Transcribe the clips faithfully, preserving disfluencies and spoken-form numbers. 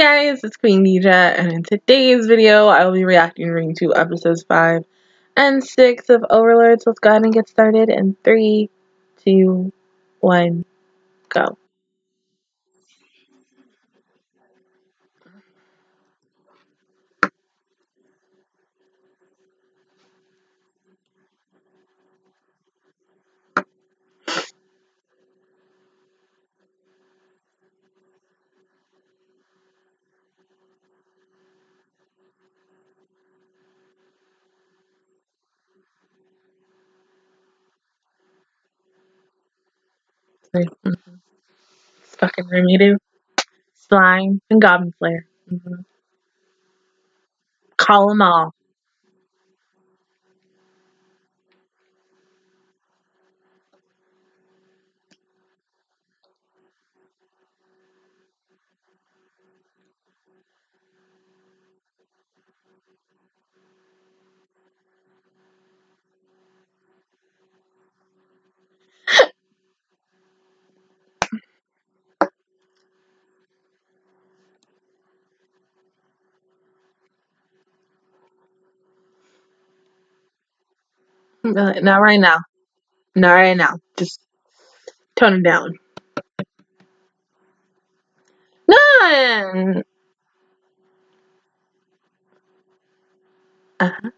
Hey guys, it's Queendija, and in today's video, I will be reacting to episodes five and six of Overlord. So let's go ahead and get started in three, two, one, go. Like, mm-hmm. It's fucking Remedy, Slime, and Goblin Slayer. Mm-hmm. Call them all. Not right now. Not right now. Just tone it down. None! Uh-huh.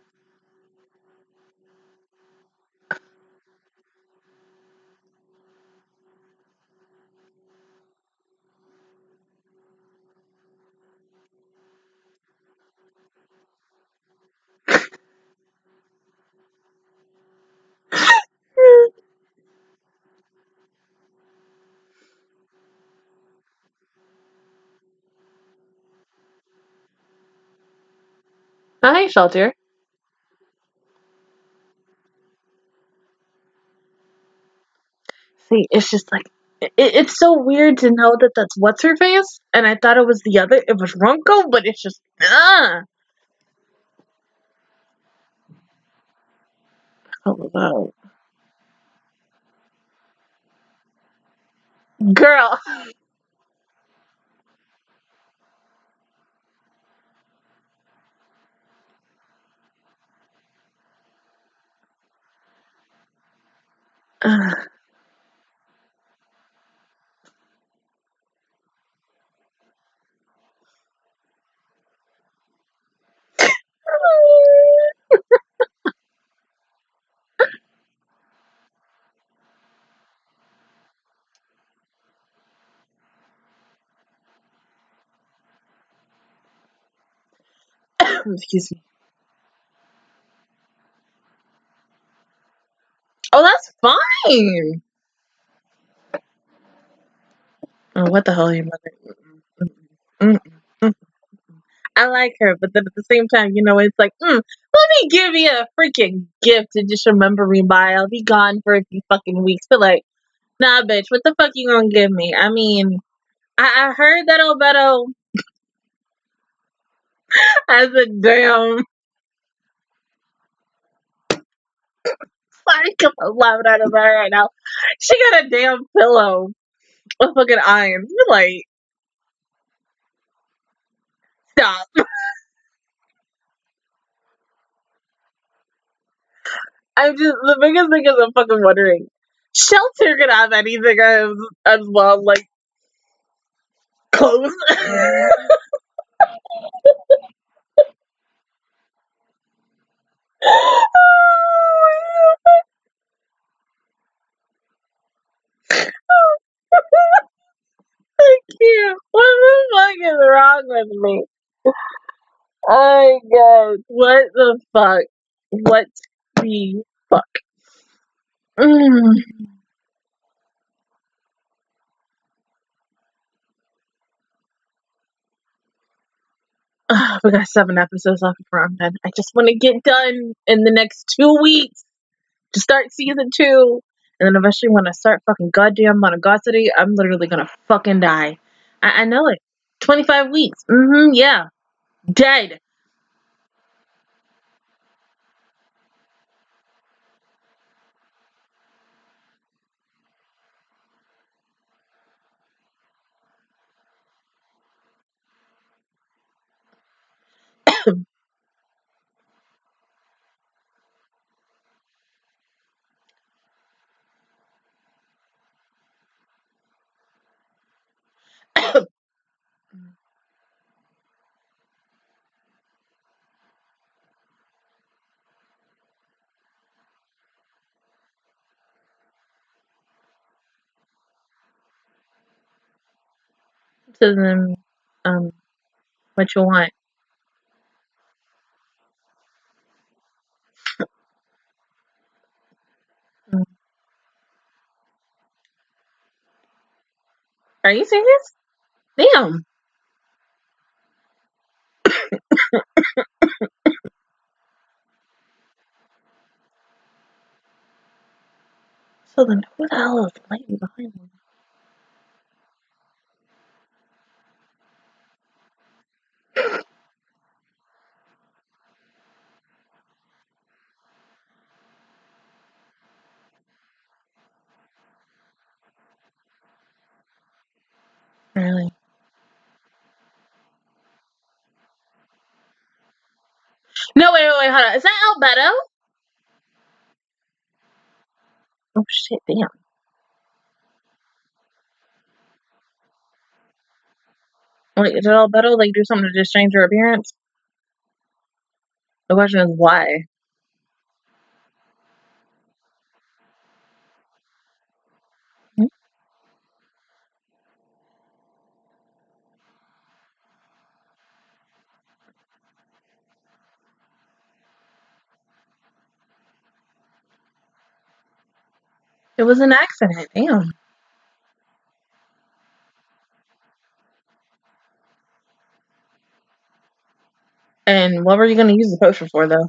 Hi, Shalltear. See, it's just like, it, it's so weird to know that that's what's-her-face, and I thought it was the other, it was Ronko, but it's just, ah! Oh, wow. Girl! Ugh. Excuse me. Oh, that's fine! Oh, what the hell, your mother? Mm-mm, mm-mm, mm-mm. I like her, but then at the same time, you know, it's like, mm, let me give you a freaking gift to just remember me by. I'll be gone for a few fucking weeks. But like, nah, bitch, what the fuck you gonna give me? I mean, I, I heard that Albedo. I said, damn. I come loud out of her right now. She got a damn pillow with fucking irons. You're like, stop. I'm just, the biggest thing is I'm fucking wondering, Shalltear could have anything as, as well, like, clothes. What the fuck is wrong with me? Oh my god. What the fuck? What the fuck? Mm. Oh, we got seven episodes off of Prom Pen. I just want to get done in the next two weeks to start season two. And then eventually when I start fucking goddamn Monogosity, I'm literally gonna fucking die. I, I know it. twenty-five weeks. Mm-hmm, yeah. Dead. To them, um, what you want. Mm. Are you serious? Damn. So then, who the hell is laying behind them? Really? No, wait, wait, wait, hold on. Is that Albedo? Oh shit, damn. Wait, did Albedo like do something to just change her appearance? The question is why? It was an accident, damn. And what were you gonna use the potion for, though?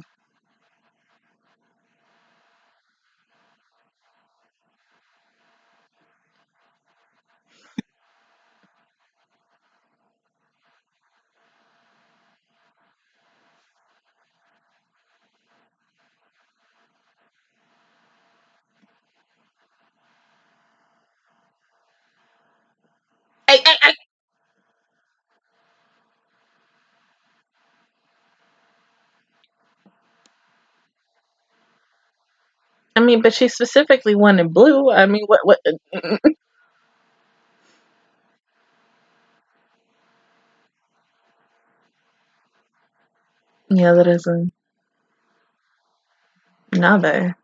I mean, but she specifically wanted blue. I mean, what? What? Yeah, that is a Nabe.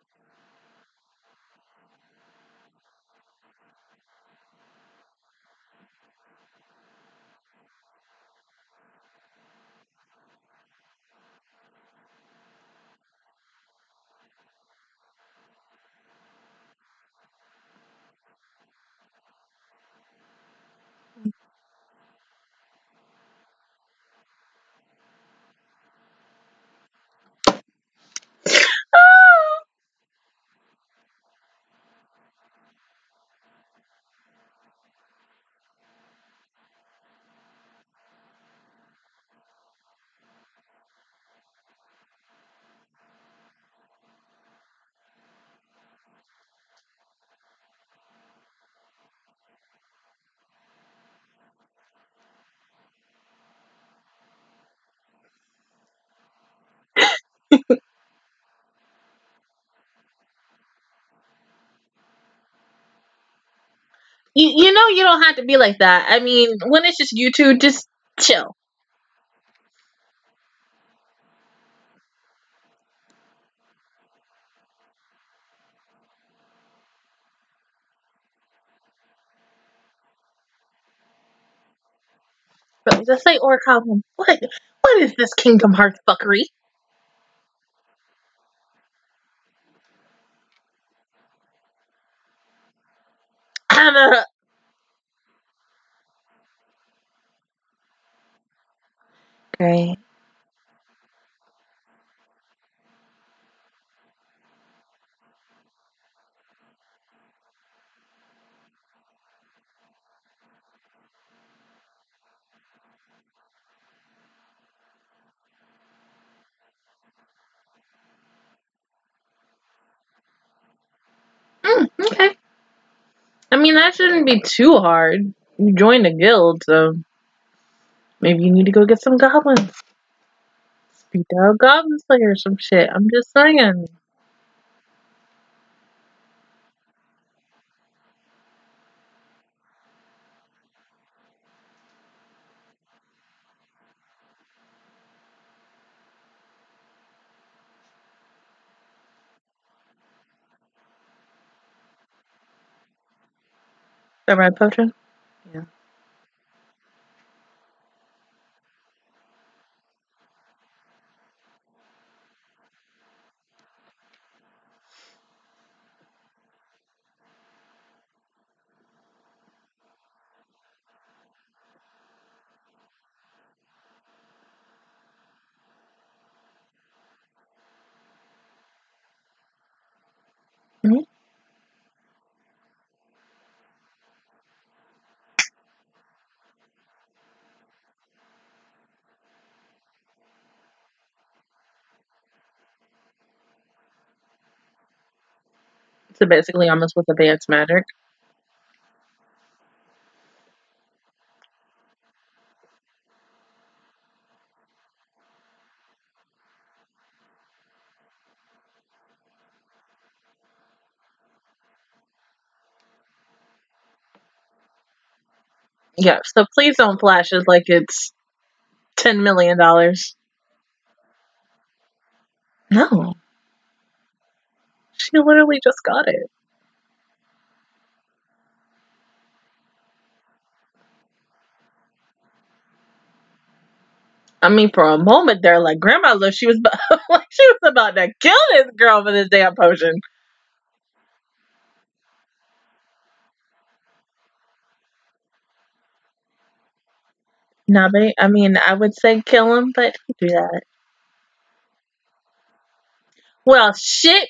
You, you know you don't have to be like that. I mean, when it's just you two, just chill. But just say or problem. What? What is this Kingdom Hearts fuckery? Anna. Great. Mm, okay. I mean, that shouldn't be too hard. You joined a guild, so maybe you need to go get some goblins. be the Goblin Slayer or some shit. I'm just saying. Is that right, Potra? Yeah. Mm-hmm. So basically almost with advanced magic. Yeah, so please don't flash it like it's ten million dollars. No. She literally just got it. I mean, for a moment there, like, Grandma looked, she was, like, she was about to kill this girl for this damn potion. Nabe, I mean, I would say kill him, but do that. Well, shit.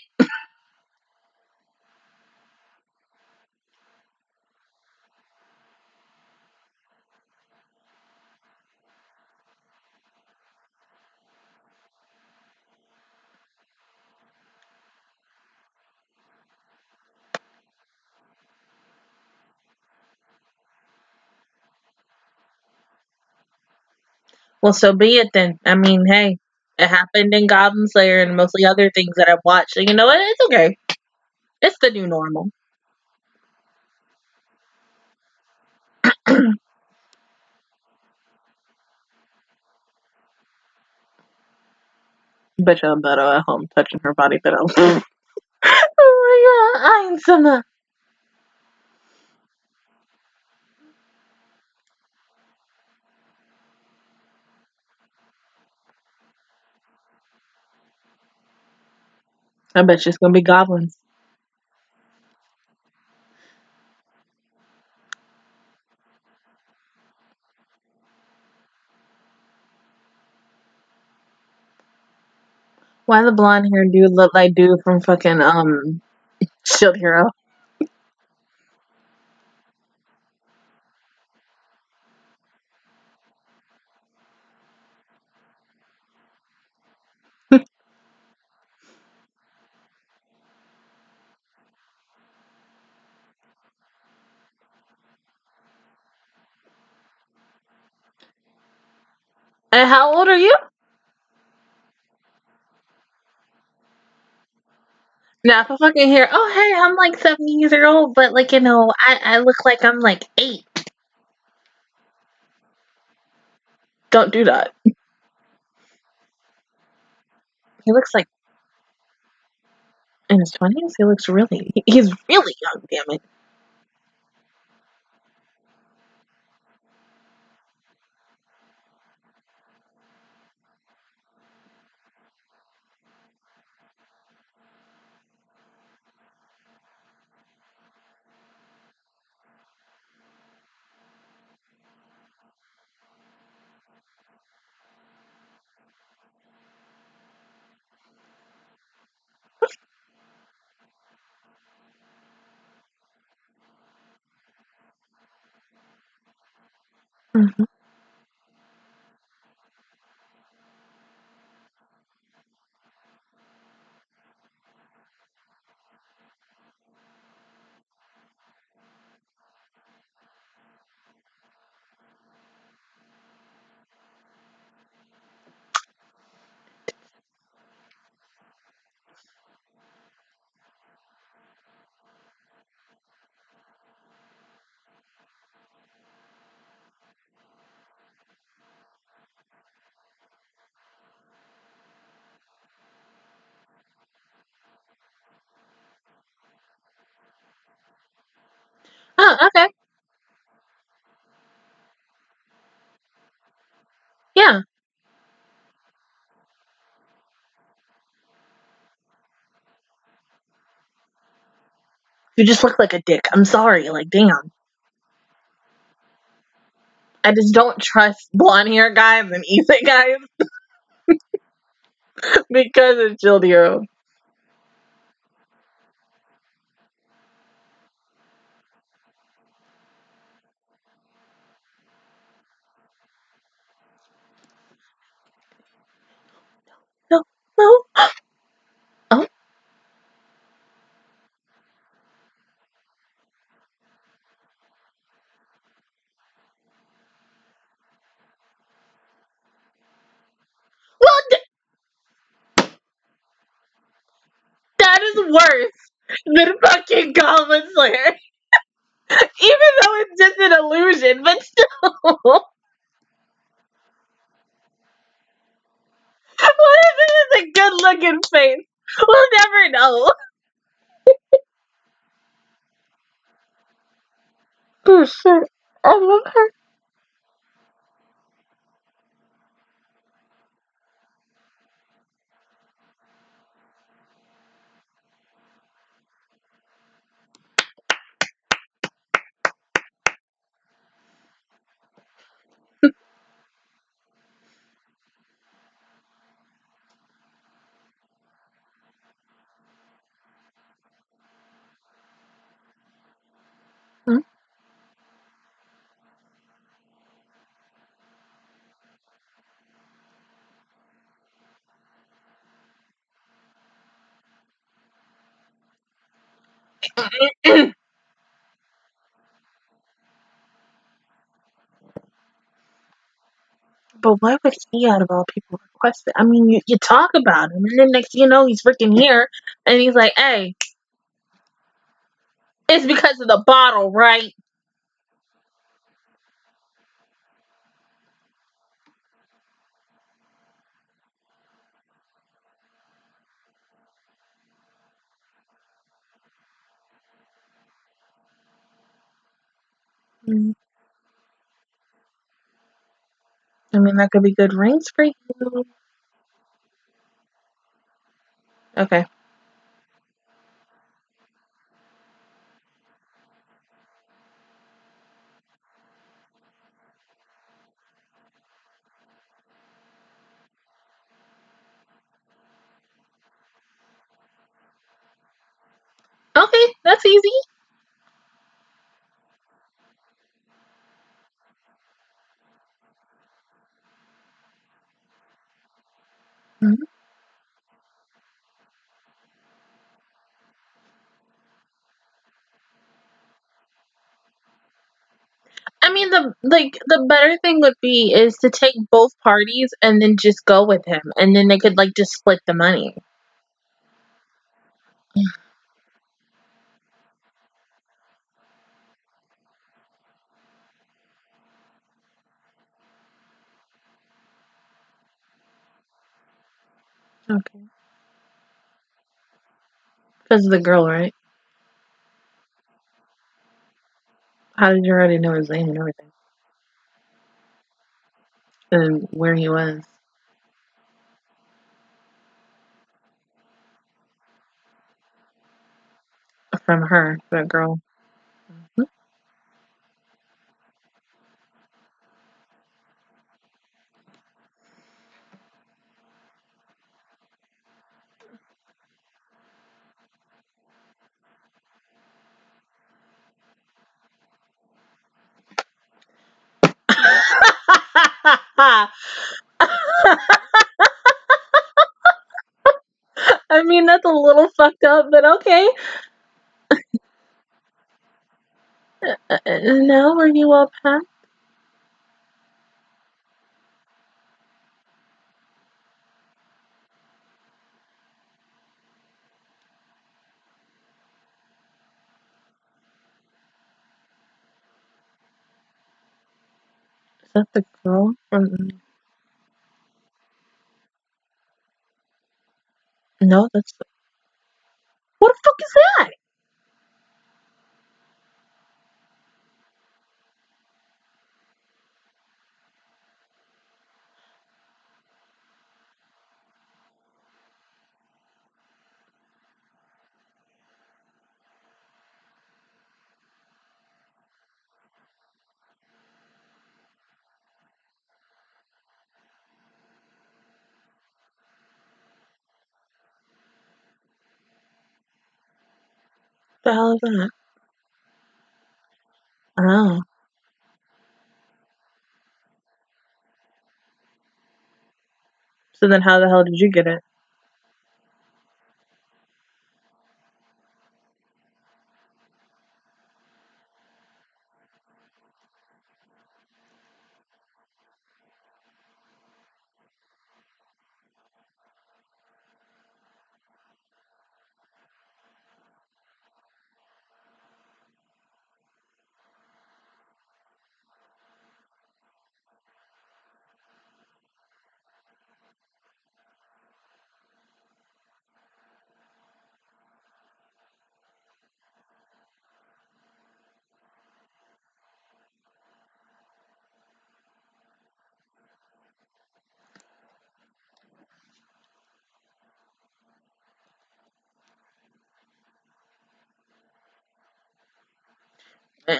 Well, so be it then. I mean, hey, it happened in Goblin Slayer and mostly other things that I've watched. So, you know what? It's okay. It's the new normal. Bitch, I'm better at home touching her body pillow. Oh my god, I'm summer. I bet you it's gonna be goblins. Why the blonde haired dude look like dude from fucking um Shield Hero? And how old are you? Now, if I fucking hear, oh, hey, I'm like seventy years old, but like, you know, I, I look like I'm like eight. Don't do that. He looks like in his twenties. He looks really, he's really young, damn it. Mm-hmm. Oh, okay. Yeah. You just look like a dick. I'm sorry. Like, damn. I just don't trust blonde hair guys and Issei guys because of Shield Hero. No, no. Oh, well, th- that is worse than fucking Goblin Slayer. Even though it's just an illusion, but still. What if it is a good looking face? We'll never know. Oh shit. I love her. Hmm? But why would he, out of all people, request it? I mean, you, you talk about him, and then next thing you know, he's freaking here, and he's like, hey, it's because of the bottle, right? Mm. I mean, that could be good rings for you. Okay. Okay, that's easy. Mm-hmm. I mean, the like the better thing would be is to take both parties and then just go with him, and then they could like just split the money. Okay. Because of the girl, right? How did you already know his name and everything? And where he was? From her, that girl. Mhm. I mean, that's a little fucked up, but okay. Uh, uh, no, were you all packed? Is that the girl from? No, that's the. What the fuck is that? the hell is that? Oh. So then how the hell did you get it?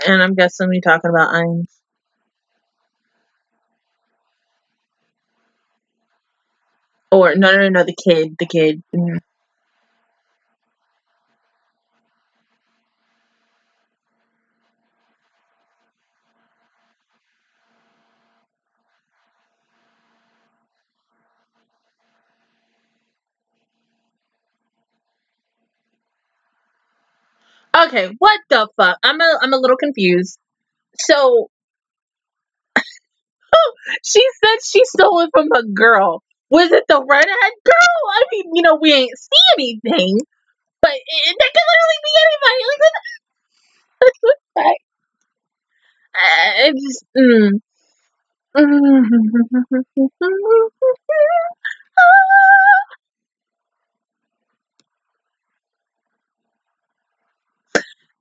And I'm guessing we talking about Ainz. Or, no, no, no, the kid, the kid. Mm. Okay, what the fuck? I'm a, I'm a little confused. So, she said she stole it from a girl. Was it the redhead girl? I mean, you know, we ain't see anything, but it, that could literally be anybody. Like, I just, mm.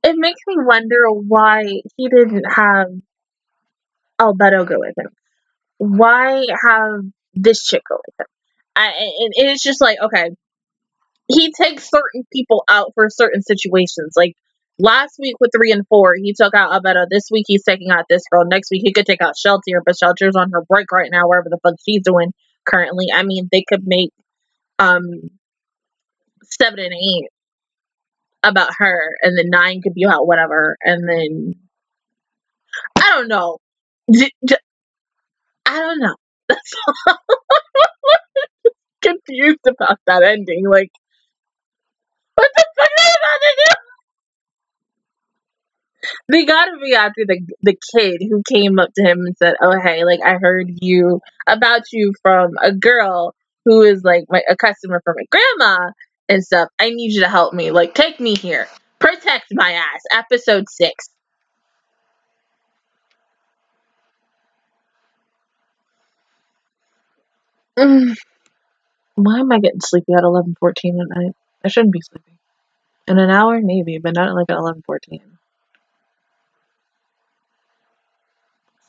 It makes me wonder why he didn't have Albedo go with him. Why have this chick go with him? I, and it's just like, okay, he takes certain people out for certain situations. Like last week with three and four, he took out Albedo. This week he's taking out this girl. Next week he could take out Shalltear, but Shalltear's on her break right now, wherever the fuck she's doing currently. I mean, they could make um seven and eight about her, and then nine could be about whatever, and then I don't know. J j I don't know. That's all. I'm confused about that ending. Like, what the fuck are they about to do? They gotta be after the the kid who came up to him and said, "Oh hey, like I heard you about you from a girl who is like my a customer for my grandma." And stuff. I need you to help me. Like, take me here. Protect my ass. Episode six. Mm. Why am I getting sleepy at eleven fourteen at night? I shouldn't be sleepy. In an hour, maybe, but not like at eleven fourteen.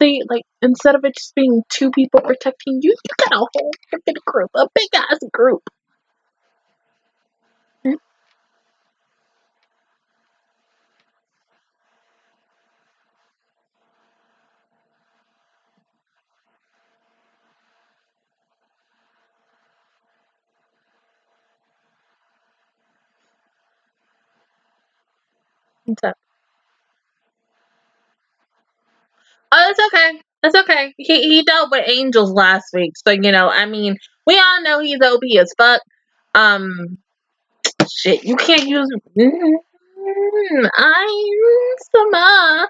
See, like, instead of it just being two people protecting you, you got a whole freaking group, a big ass group. What's up? Oh, that's okay. That's okay. He he dealt with angels last week, so you know. I mean, we all know he's O P as fuck. Um, shit, you can't use. Mm, I'm Sama.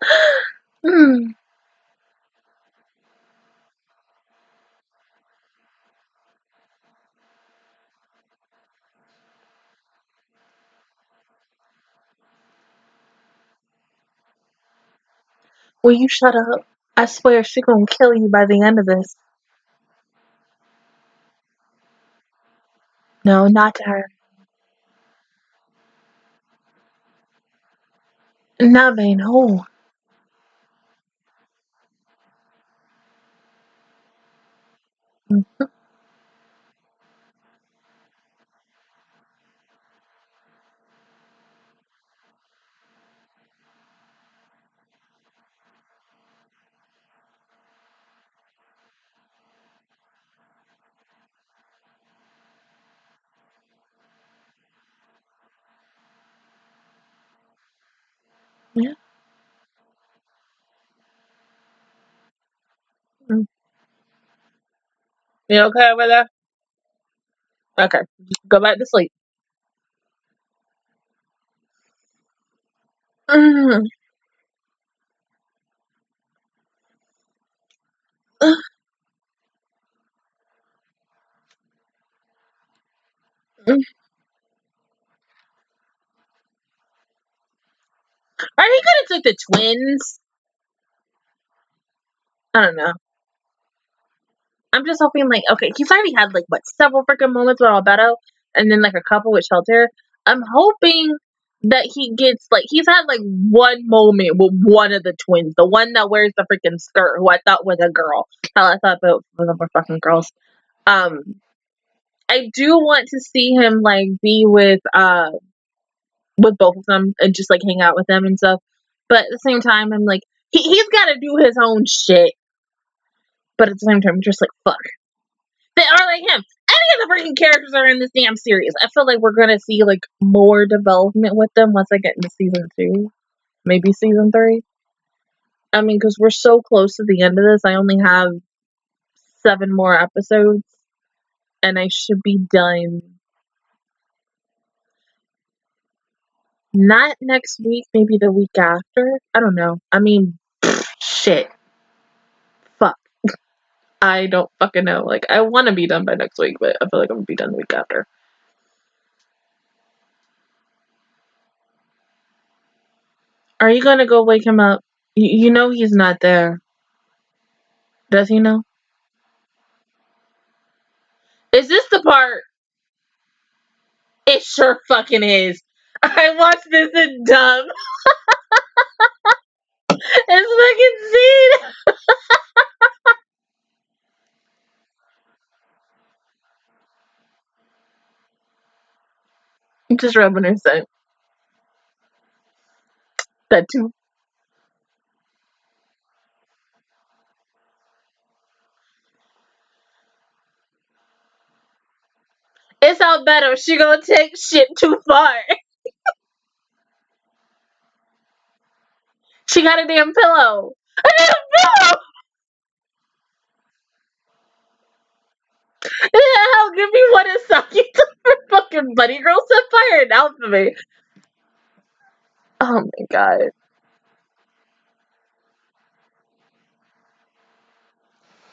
Mm. Will you shut up? I swear she gonna kill you by the end of this. No, not to her. Nabe, no. Mm-hmm. Yeah. Mm. You okay over there? Okay. Go back to sleep. Mm. Ugh. Mm. Or he could have took the twins. I don't know. I'm just hoping, like, okay, he's already had, like, what, several freaking moments with Albedo, and then, like, a couple with Shalltear. I'm hoping that he gets, like, he's had, like, one moment with one of the twins, the one that wears the freaking skirt, who I thought was a girl. Hell, I thought both of them were fucking girls. Um, I do want to see him, like, be with, uh, with both of them and just, like, hang out with them and stuff. But at the same time, I'm like, he, he's got to do his own shit. But at the same time, I'm just like, fuck. They are like him. Any of the freaking characters are in this damn series. I feel like we're gonna see like more development with them once I get into season two, maybe season three. I mean, because we're so close to the end of this. I only have seven more episodes, and I should be done. Not next week, maybe the week after. I don't know. I mean, shit, fuck. I don't fucking know. Like, I want to be done by next week, but I feel like I'm gonna be done the week after. Are you gonna go wake him up? Y- you know he's not there. Does he know? Is this the part? It sure fucking is. I watched this in dub. It's fucking scene. I'm just rubbing her side. That too. It's all better. She gonna take shit too far. She got a damn pillow. A damn pillow. Hell, give me one and suck you to her fucking buddy girl set fire and out for me. Oh my god.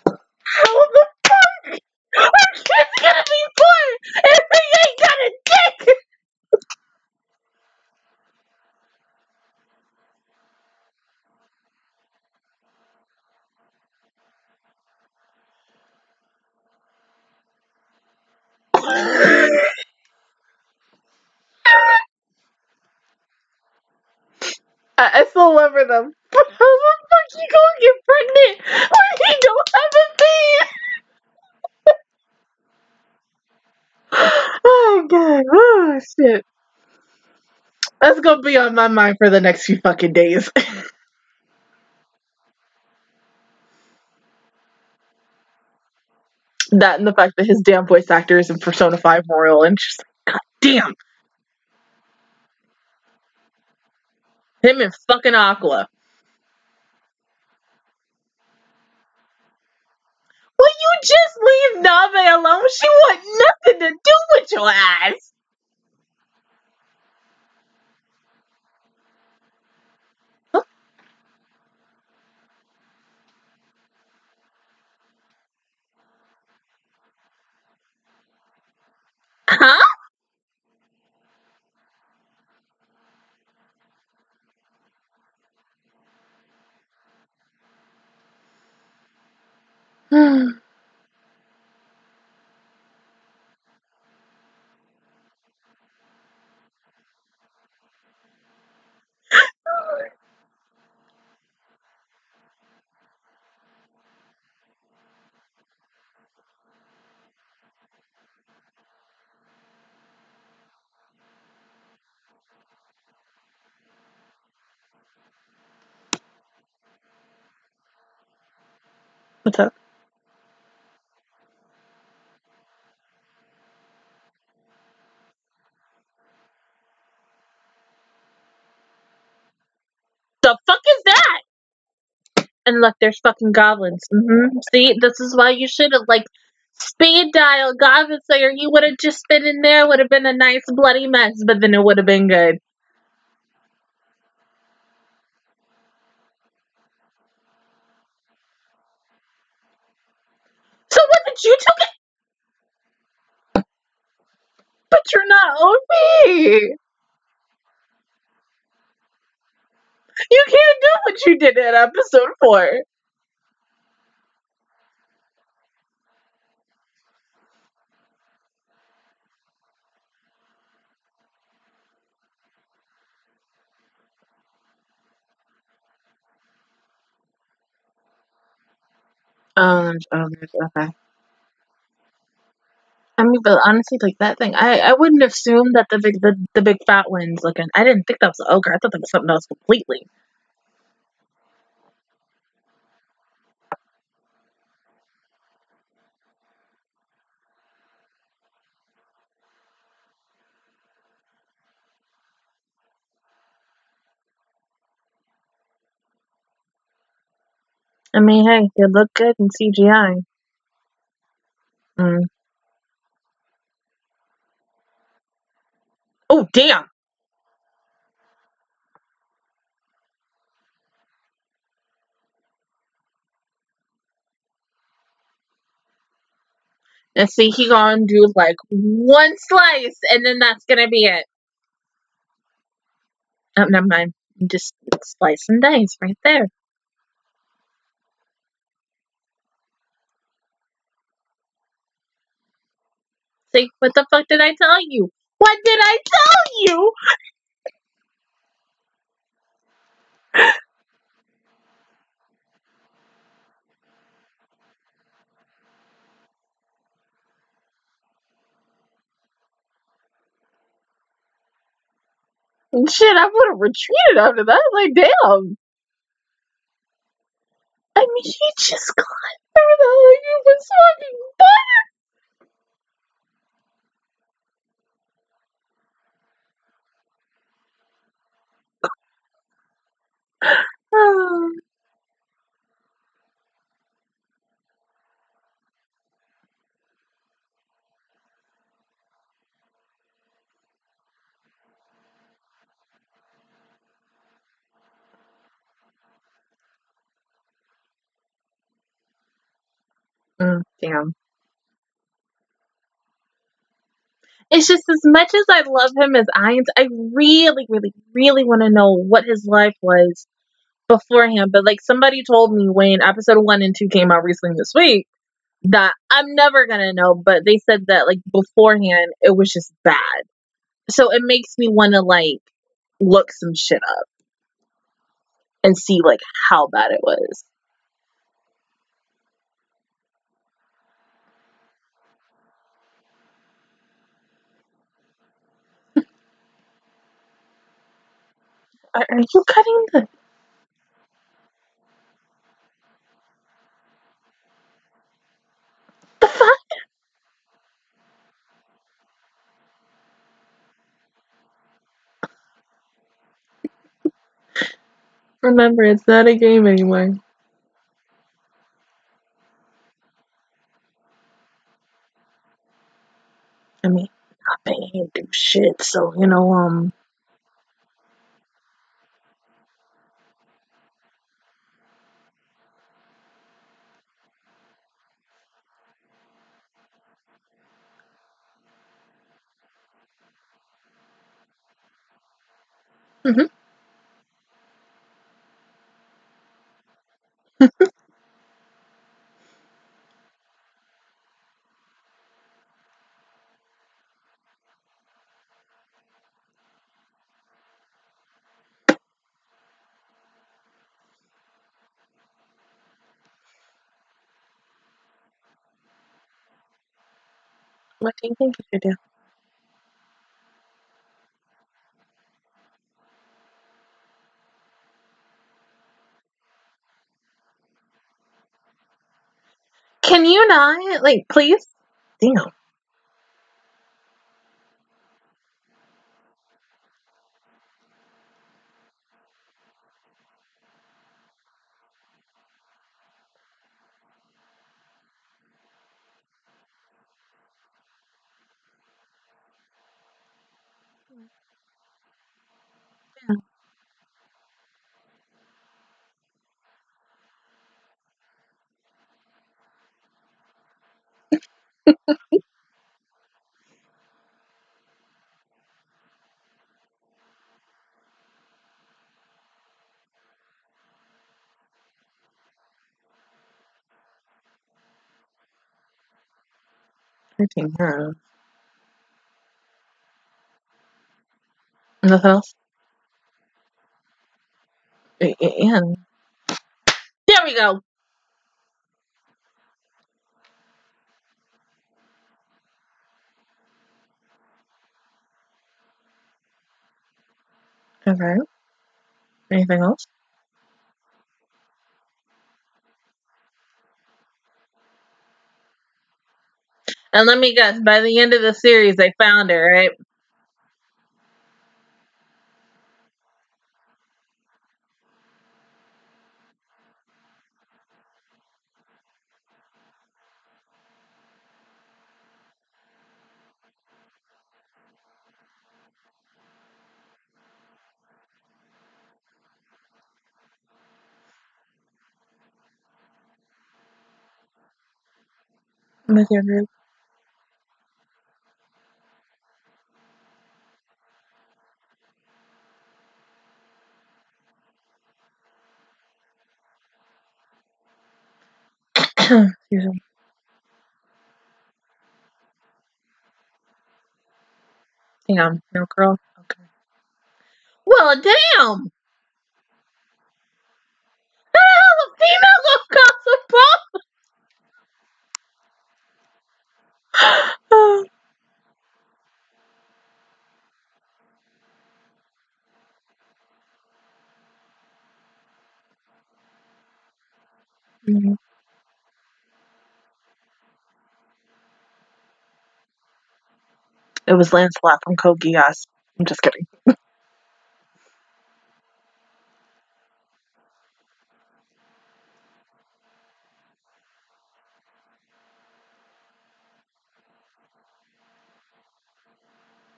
How the fuck our kid's gonna be born if we ain't got a dick? I, I still love her though. But how the fuck you gonna get pregnant when you don't have a baby? Oh god. Oh shit. That's gonna be on my mind for the next few fucking days. That and the fact that his damn voice actor is in Persona five Royal and just like, god damn. Him and fucking Aqua. Will you just leave Nabe alone? She want nothing to do with your ass. Huh? Huh? Hmm. What's up? the fuck is that? And look, there's fucking goblins. Mm-hmm. See, this is why you should have, like, speed dial Goblin Slayer. You would have just been in there. Would have been a nice bloody mess, but then it would have been good. So what did you took it? But you're not O P. You can't do what you did in episode four. Oh, oh, okay. I mean, but honestly, like, that thing, I, I wouldn't assume that the big the, the big fat one's looking. I didn't think that was an ogre. I thought that was something else completely. I mean, hey, they look good in C G I. Mm. Oh, damn! And see, he gonna do, like, one slice, and then that's gonna be it. Oh, never mind. Just slice and dice right there. What the fuck did I tell you? What did I tell you? Shit, I would have retreated after that. Like, damn. I mean, she just climbed through the hell you was fucking butter. Oh. Mm, damn. It's just, as much as I love him as Ainz, I really, really, really want to know what his life was beforehand. But, like, somebody told me when episode one and two came out recently this week that I'm never going to know. But they said that, like, beforehand, it was just bad. So it makes me want to, like, look some shit up and see, like, how bad it was. Are you cutting the... The fuck? Remember, it's not a game anymore. I mean, I can't do shit, so, you know, um... Mm-hmm. What do you think you should do? Can you not? Like, please? Damn. Freaking hero. Nothing else? And there we go. Okay. Anything else? And let me guess, by the end of the series, they found her, right? With your group. Excuse me. Damn, no girl. Okay. Well, damn. How the hell a female look comes with both? Oh. Mm-hmm. It was Lancelot from Code Geass. I'm just kidding.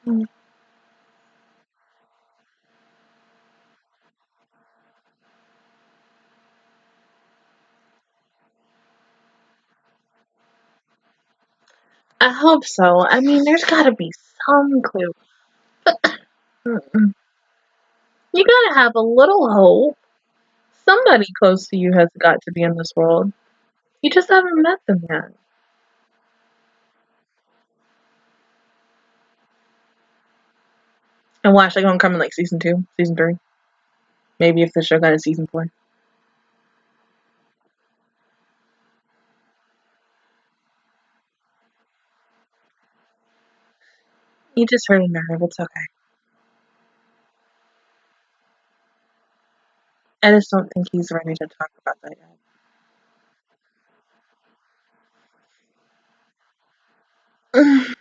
Mm. I hope so. I mean, there's gotta be some clue. Mm-mm. You gotta have a little hope. Somebody close to you has got to be in this world. You just haven't met them yet. And watch, they're gonna come in like season two, season three. Maybe if the show got a season four. You just heard a nerve, it's okay. I just don't think he's ready to talk about that yet.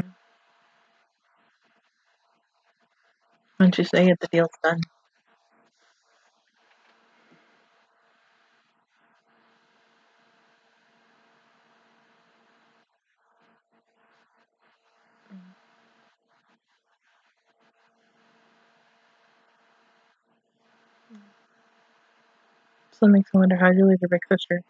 Mm. Once you say it, the deal's done. So it makes me wonder how you leave a big sister.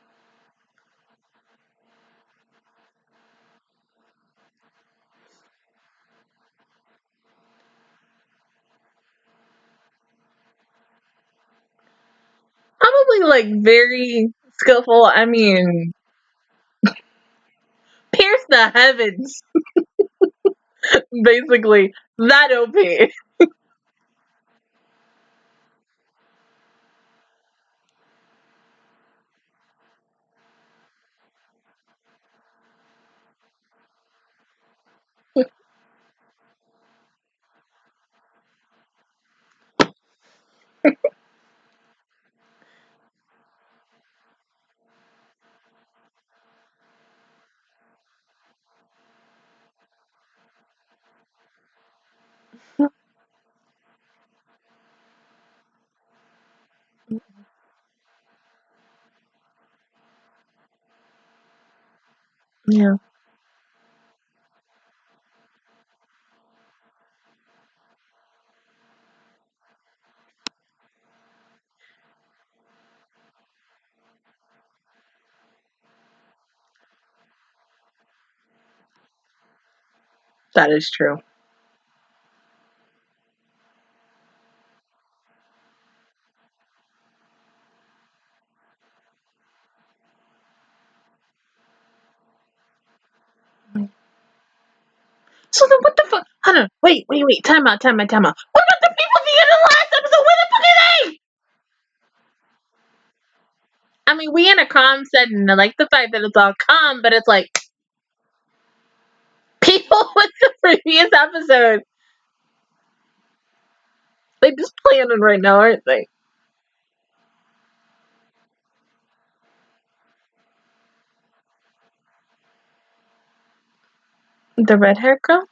Like very skillful. I mean, pierce the heavens. Basically, that O P. Yeah. That is true. So then what the fuck? Hold on. Wait, wait, wait. Time out, time out, time out. What about the people at the end of the last episode? Where the fuck are they? I mean, we in a calm setting. I like the fact that it's all calm, but it's like... people with the previous episode. They just playing it right now, aren't they? The red hair girl?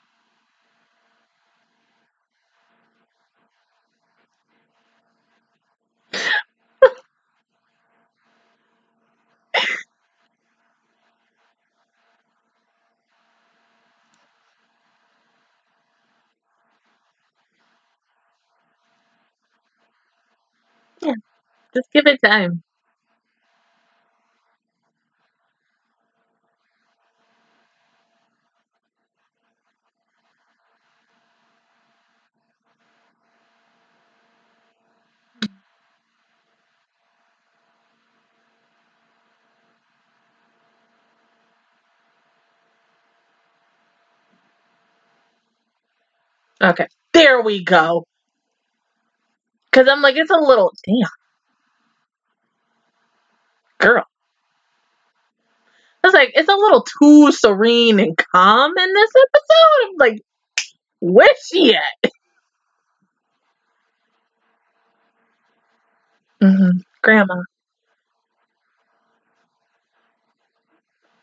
Yeah, just give it time. Okay, there we go. Because I'm like, it's a little... damn. Girl. I was like, it's a little too serene and calm in this episode. I'm like, where's she at? Mm-hmm. Grandma.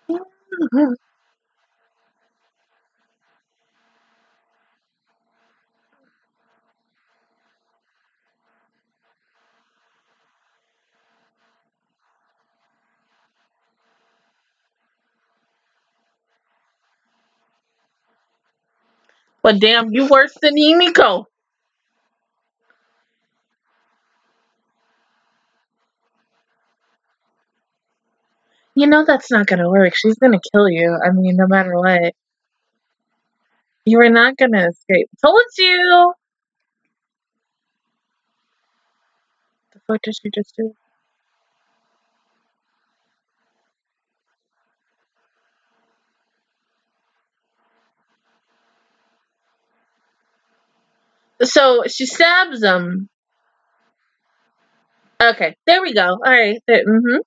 Mm-hmm. But damn, you worse than Himiko. You know that's not gonna work. She's gonna kill you. I mean, no matter what. You are not gonna escape. Told you! The fuck did she just do? So she stabs him. Okay, there we go. All right. Mm-hmm.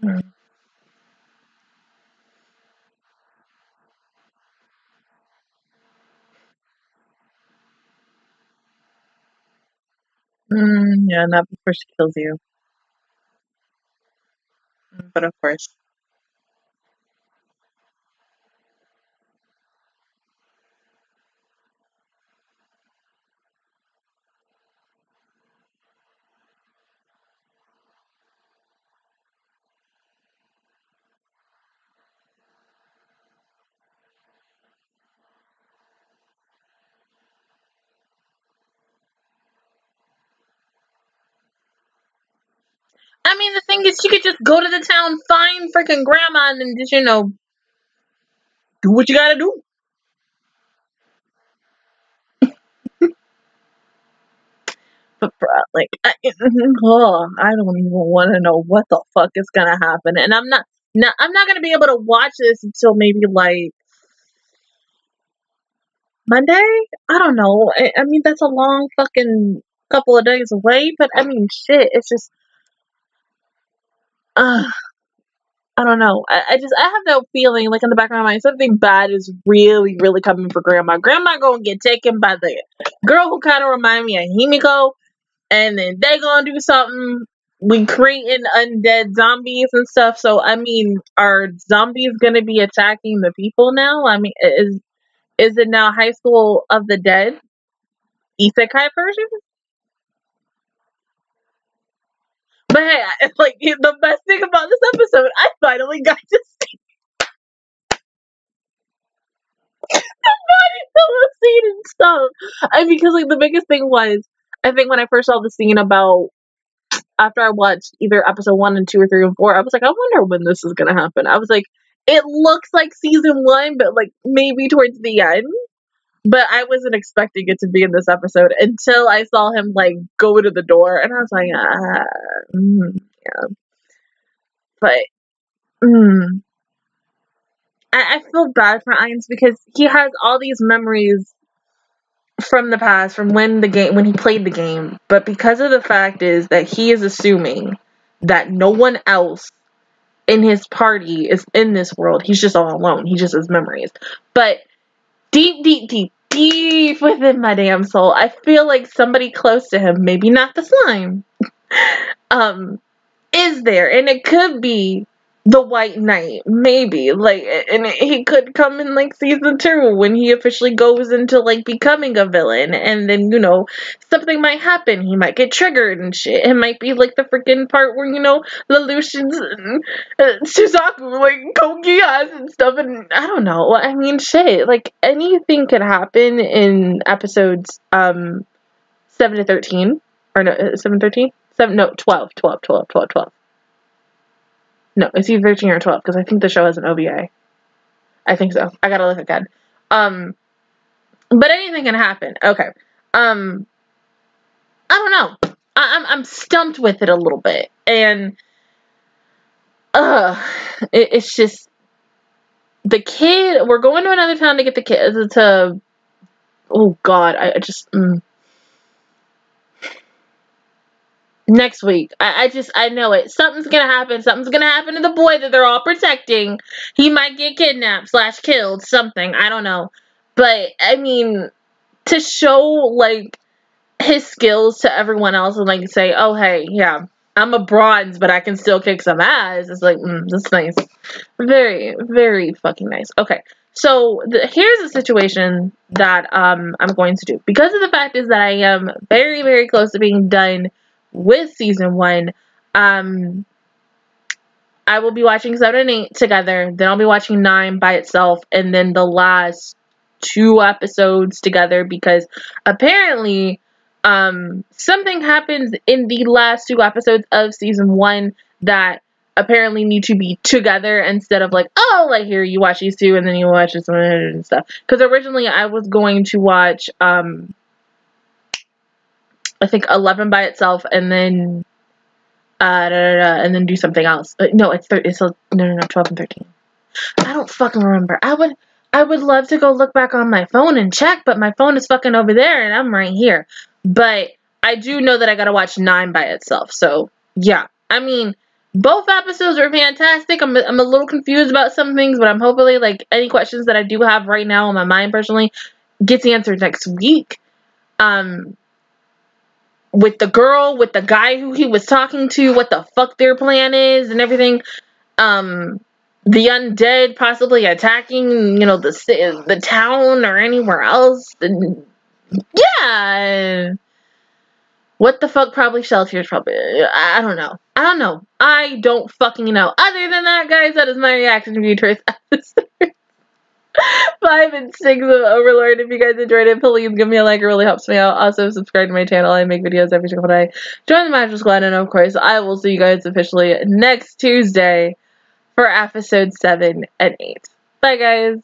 Hmm. Mm, yeah, not before she kills you. But of course. I mean, the thing is, she could just go to the town, find freaking grandma, and then just, you know, do what you gotta do. But, bro, like, I, oh, I don't even want to know what the fuck is gonna happen. And I'm not, not, I'm not gonna be able to watch this until maybe, like, Monday? I don't know. I, I mean, that's a long fucking couple of days away, but, I mean, shit, it's just... Uh, I don't know. I, I just, I have that feeling, like, in the back of my mind, something bad is really, really coming for Grandma. Grandma gonna get taken by the girl who kind of remind me of Himiko, and then they gonna do something, we creating undead zombies and stuff. So I mean, are zombies going to be attacking the people now? I mean, is is it now High School of the Dead isekai version? But hey, it's like the best thing about this episode, I finally got to see the bodybuilder scene and stuff. I mean, because like the biggest thing was, I think when I first saw the scene about, after I watched either episode one and two or three and four, I was like, I wonder when this is gonna happen. I was like, it looks like season one, but like maybe towards the end. But I wasn't expecting it to be in this episode until I saw him like go to the door, and I was like, ah, mm, yeah. But mm, I, I feel bad for Ainz because he has all these memories from the past, from when the game, when he played the game. But because of the fact is that he is assuming that no one else in his party is in this world. He's just all alone. He just has memories, but. Deep, deep, deep, deep within my damn soul, I feel like somebody close to him, maybe not the slime, um, is there. And it could be the White Knight, maybe. Like, and he could come in, like, season two when he officially goes into, like, becoming a villain. And then, you know, something might happen. He might get triggered and shit. It might be, like, the freaking part where, you know, Lelouch and uh, Suzaku, like, Code Geass and stuff. And I don't know. I mean, shit. Like, anything could happen in episodes um, seven to thirteen. Or no, seven to thirteen? seven, no, twelve, twelve, twelve, twelve, twelve. No, it's either thirteen or twelve, because I think the show has an O V A. I think so. I gotta look again. Um, but anything can happen. Okay. Um, I don't know. I I'm, I'm stumped with it a little bit. And, uh, it it's just, the kid, we're going to another town to get the kid, to, oh god, I, I just, mm. Next week. I, I just, I know it. Something's gonna happen. Something's gonna happen to the boy that they're all protecting. He might get kidnapped slash killed. Something. I don't know. But, I mean, to show, like, his skills to everyone else and, like, say, oh, hey, yeah, I'm a bronze, but I can still kick some ass. It's like, mm, that's nice. Very, very fucking nice. Okay. So, the, here's a situation that um I'm going to do. Because of the fact is that I am very, very close to being done with season one, um, I will be watching seven and eight together. Then I'll be watching nine by itself, and then the last two episodes together, because apparently, um, something happens in the last two episodes of season one that apparently need to be together instead of like, oh, like here you watch these two and then you watch this one and stuff. Because originally I was going to watch, um. I think eleven by itself, and then, uh, da, da, da, and then do something else. Uh, no, it's it's no no no twelve and thirteen. I don't fucking remember. I would I would love to go look back on my phone and check, but my phone is fucking over there, and I'm right here. But I do know that I gotta watch nine by itself. So yeah, I mean, both episodes are fantastic. I'm I'm a little confused about some things, but I'm hopefully like any questions that I do have right now on my mind personally gets answered next week. Um. With the girl, with the guy who he was talking to, what the fuck their plan is and everything. Um, the undead possibly attacking, you know, the the town or anywhere else. And yeah. What the fuck probably Shalltear's probably, I don't know. I don't know. I don't fucking know. Other than that, guys, that is my reaction to towards episode five and six of Overlord. If you guys enjoyed it, please give me a like. It really helps me out. Also, subscribe to my channel. I make videos every single day. Join the Magical Squad, and of course, I will see you guys officially next Tuesday for episode seven and eight. Bye, guys.